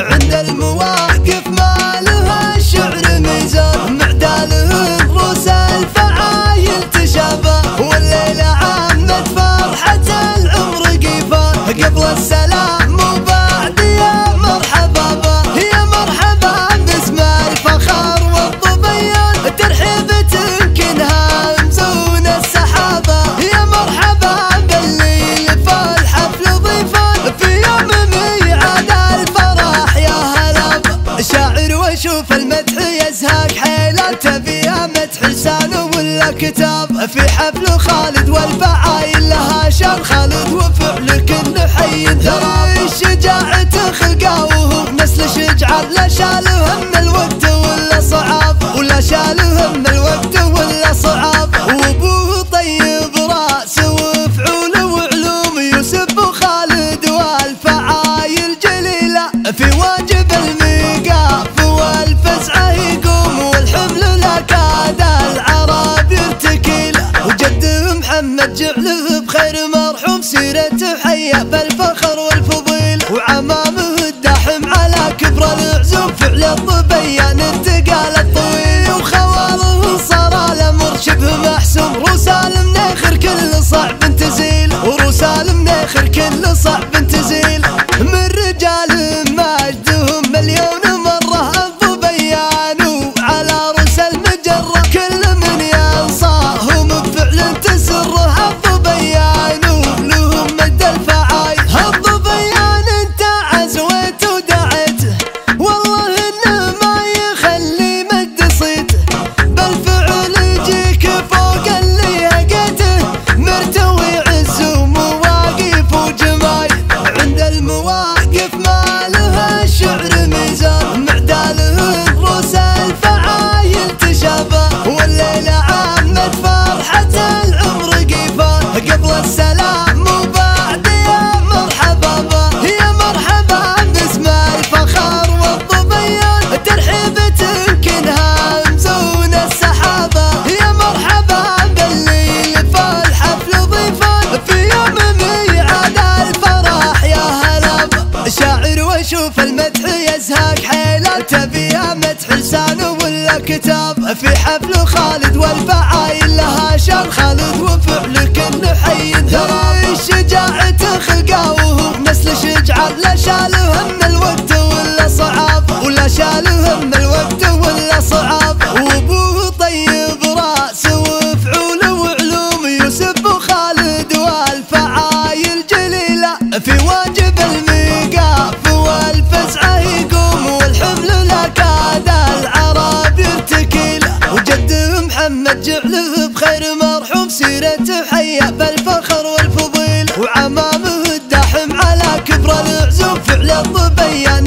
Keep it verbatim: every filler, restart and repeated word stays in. عند المواقف ما لها الشعر ميزان، معداله رؤوس الفعايل تشافى، والليلة عمت فرحة العمر قيفان، قبل السلام وبعد يا مرحبا با، يا مرحبا باسم الفخر والطبيان، ترحيب تمكنها مزون السحابة، يا مرحبا بالليل فالحفل ضيفان، في يوم ميعاد الفرح يا هلا با، شاعر واشوف المدح يزهق حيله، تبي يا مدح لسان ولا كتاب، في حفل خالد والفعايل لها شان، خالد وفعله كله حي ترى، شجاعته خلقه وهو نسل شجعان، لا شاله هم الوقت ولا صعاب، ولا شاله هم الوقت ولا صعاب، وابوه طيب راسه وفعوله وعلوم يوسف وخالد والفعايل جليله، في واجب الميقاف والفزعه يقوم، والحمل لا كاد العرب يرتكيله، وجده محمد جعله بخير مرحوم، سيرته حيه بالفخر والفضيل، وعمامه الدحم على كبر العزوم، فعل الطبيان التقال الطويل، وخواله صار الامر شبه محسوم، رسال مناخر كل صعب تزيل، ورسال مناخر كل صعب تزيل، من رجال مجدهم مليون مره الظبيان، وعلى رؤوس المجره كل من ينصاهم، بفعل تسره الظبيان، ولهم مد الفعايل الظبيان، انت عزوت ودعت والله انه ما يخلي مد صيت، بالفعل يجيك فوق اللي هقيته، مرتوي عز ومواقف وجمال، عند المواقف ما لها الشعر ميزان، معداله رؤوس الفعايل تشافى، والليلة عمت فرحة العمر قيفان، قبل السلام وبعد يا مرحبا با، يا مرحبا باسم الفخر والطبيان، ترحيب تمكنها مزون السحابة، يا مرحبا بالليل فالحفل ضيفان، في يوم ميعاد الفرح يا هلا با، شاعر واشوف المدح يزهق حيله، تبي يا مدح لسانه ولا كتاب، في حفل خالد والفعايل لها شان، خالد وفعله كله حي ترى، شجاعته خلقه وهو نسل شجعان، لا شاله هم الوقت ولا صعاب، ولا شاله هم الوقت ولا صعاب، وابوه طيب راسه وفعوله وعلوم يوسف وخالد والفعايل جليله، في واجب الميقاف والفزعه يقوم، والحمل لا كاد العرب يرتكيله، وجده محمد جعله بخير مرحوم، سيرته حيه بالفخر والفضيل، وعمامه الدحم على كبر العزوم، فعل الظبيان